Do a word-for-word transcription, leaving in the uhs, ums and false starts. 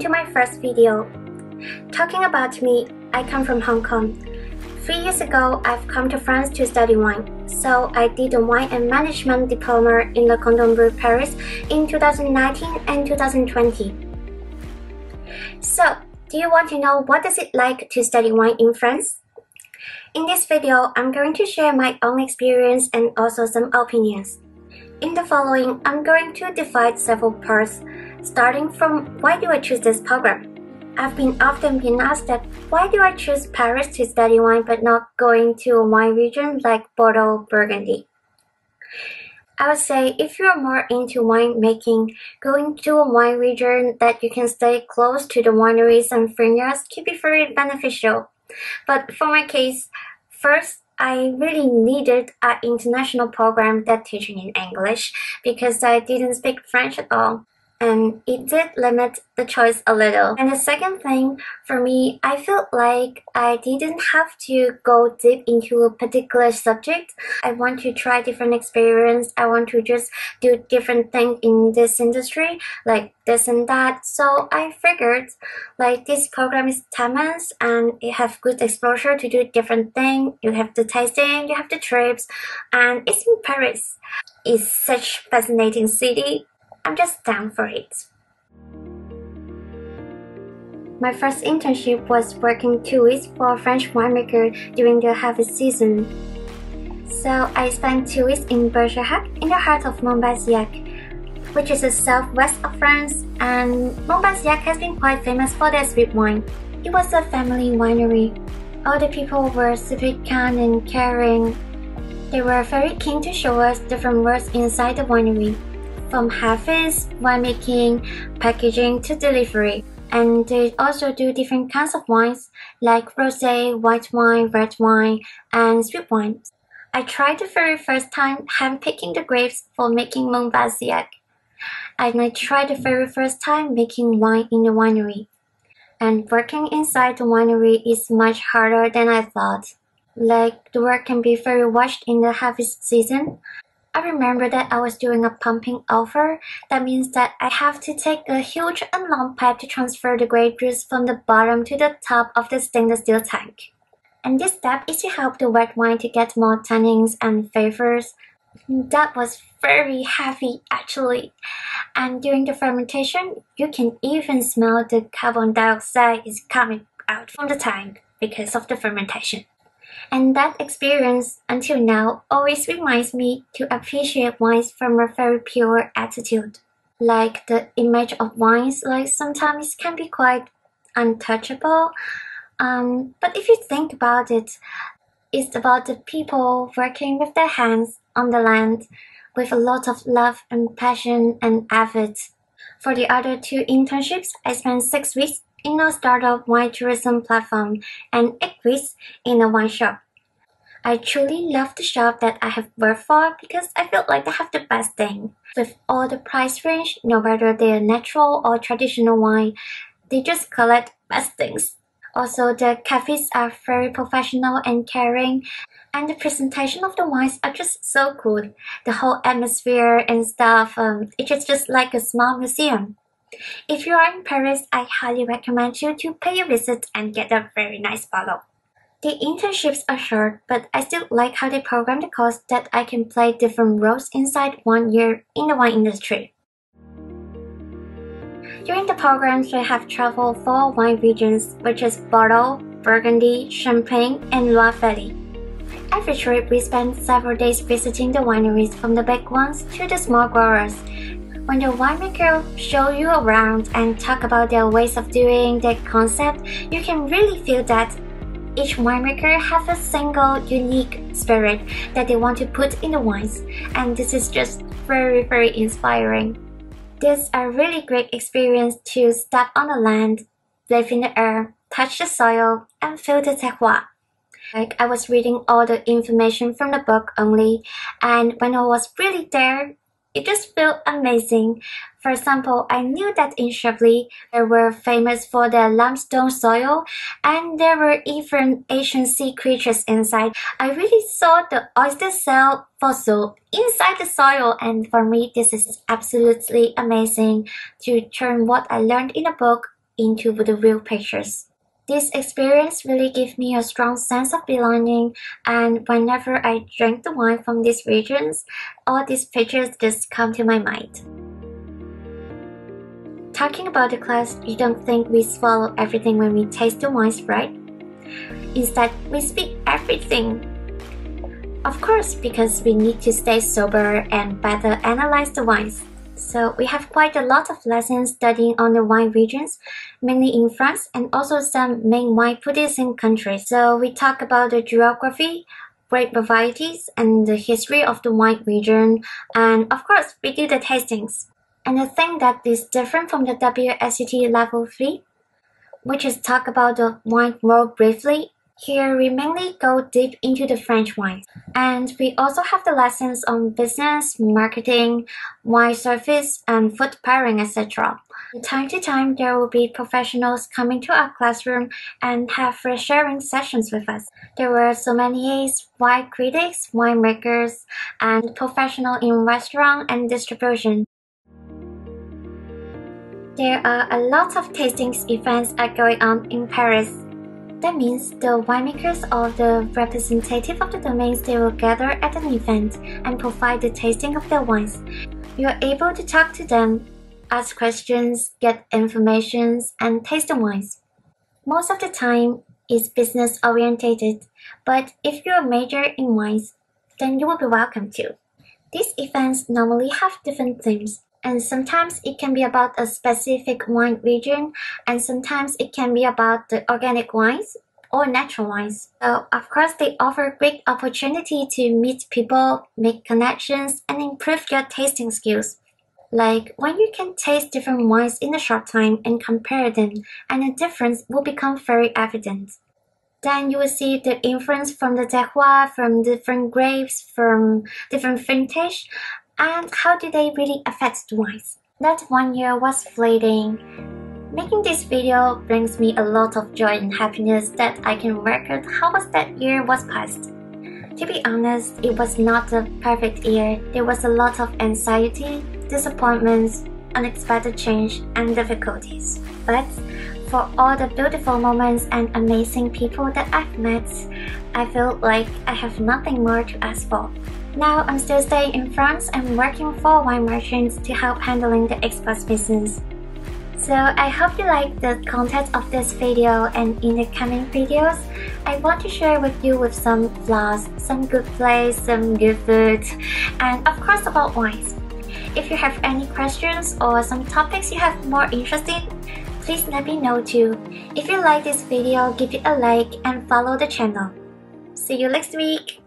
to my first video. Talking about me, I come from Hong Kong. Three years ago, I've come to France to study wine, so I did a wine and management diploma in Le Cordon Bleu Paris in two thousand nineteen and two thousand twenty. So, do you want to know what is it like to study wine in France? In this video, I'm going to share my own experience and also some opinions. In the following, I'm going to divide several parts, starting from why do I choose this program? I've been often been asked that why do I choose Paris to study wine but not going to a wine region like Bordeaux, Burgundy? I would say if you're more into winemaking, going to a wine region that you can stay close to the wineries and vineyards can be very beneficial. But for my case, first, I really needed an international program that teaching in English because I didn't speak French at all, and it did limit the choice a little. And the second thing, for me, I felt like I didn't have to go deep into a particular subject. I want to try different experience. I want to just do different things in this industry, like this and that. So I figured like this program is ten months and you have good exposure to do different things. You have the tasting, you have the trips, and it's in Paris. It's such a fascinating city. I'm just down for it. My first internship was working two weeks for a French winemaker during the harvest season. So I spent two weeks in Bergerhac in the heart of Monbazillac, which is the southwest of France, and Monbazillac has been quite famous for their sweet wine. It was a family winery. All the people were super kind and caring. They were very keen to show us different works inside the winery, from harvest, winemaking, packaging to delivery. And they also do different kinds of wines like rosé, white wine, red wine, and sweet wines. I tried the very first time hand-picking the grapes for making Monbazillac. And I tried the very first time making wine in the winery. And working inside the winery is much harder than I thought. Like, the work can be very rushed in the harvest season. I remember that I was doing a pumping offer. That means that I have to take a huge and long pipe to transfer the grape juice from the bottom to the top of the stainless steel tank. And this step is to help the red wine to get more tannins and flavors. That was very heavy actually. And during the fermentation, you can even smell the carbon dioxide is coming out from the tank because of the fermentation. And that experience, until now, always reminds me to appreciate wines from a very pure attitude. Like the image of wines, like sometimes can be quite untouchable. Um, but if you think about it, it's about the people working with their hands on the land with a lot of love and passion and effort. For the other two internships, I spent six weeks in a startup wine tourism platform and eight weeks in a wine shop. I truly love the shop that I have worked for because I feel like they have the best thing. With all the price range, no matter they are natural or traditional wine, they just collect best things. Also, the cafes are very professional and caring, and the presentation of the wines are just so cool. The whole atmosphere and stuff, um, it is just like a small museum. If you are in Paris, I highly recommend you to pay a visit and get a very nice bottle. The internships are short, but I still like how they program the course that I can play different roles inside one year in the wine industry. During the programs, we have traveled four wine regions, which is Bordeaux, Burgundy, Champagne, and Loire Valley. Every trip, we spend several days visiting the wineries, from the big ones to the small growers. When the winemaker show you around and talk about their ways of doing, their concept, you can really feel that each winemaker has a single, unique spirit that they want to put in the wines. And this is just very, very inspiring. These are really great experience to step on the land, live in the air, touch the soil, and feel the terroir. Like, I was reading all the information from the book only, and when I was really there, it just felt amazing. For example, I knew that in Chablis, they were famous for their limestone soil, and there were even ancient sea creatures inside. I really saw the oyster cell fossil inside the soil, and for me, this is absolutely amazing to turn what I learned in a book into the real pictures. This experience really gave me a strong sense of belonging, and whenever I drink the wine from these regions, all these pictures just come to my mind. Talking about the class, you don't think we swallow everything when we taste the wines, right? Instead, we speak everything. Of course, because we need to stay sober and better analyze the wines. So we have quite a lot of lessons studying on the wine regions, mainly in France and also some main wine producing countries. So we talk about the geography, grape varieties, and the history of the wine region, and of course we do the tastings. And the thing that is different from the W S E T level three, which is talk about the wine world briefly. Here we mainly go deep into the French wines, and we also have the lessons on business, marketing, wine service, and food pairing, et cetera. From time to time, there will be professionals coming to our classroom and have sharing sessions with us. There were sommeliers, wine critics, winemakers, and professionals in restaurant and distribution. There are a lot of tastings events are going on in Paris. That means the winemakers or the representative of the domains, they will gather at an event and provide the tasting of their wines. You are able to talk to them, ask questions, get information, and taste the wines. Most of the time, it's business orientated, but if you are major in wines, then you will be welcome too. These events normally have different themes. And sometimes it can be about a specific wine region, and sometimes it can be about the organic wines or natural wines. So of course they offer great opportunity to meet people, make connections, and improve your tasting skills. Like when you can taste different wines in a short time and compare them, and the difference will become very evident. Then you will see the influence from the terroir, from different grapes, from different vintage, and how do they really affect the wines. That one year was fleeting. Making this video brings me a lot of joy and happiness that I can record how was that year was passed. To be honest, it was not a perfect year. There was a lot of anxiety, disappointments, unexpected change, and difficulties. But for all the beautiful moments and amazing people that I've met, I feel like I have nothing more to ask for. Now I'm still staying in France and working for wine merchants to help handling the export business. So I hope you like the content of this video, and in the coming videos, I want to share with you with some vlogs, some good plays, some good food, and of course about wines. If you have any questions or some topics you have more interest in, please let me know too. If you like this video, give it a like and follow the channel. See you next week!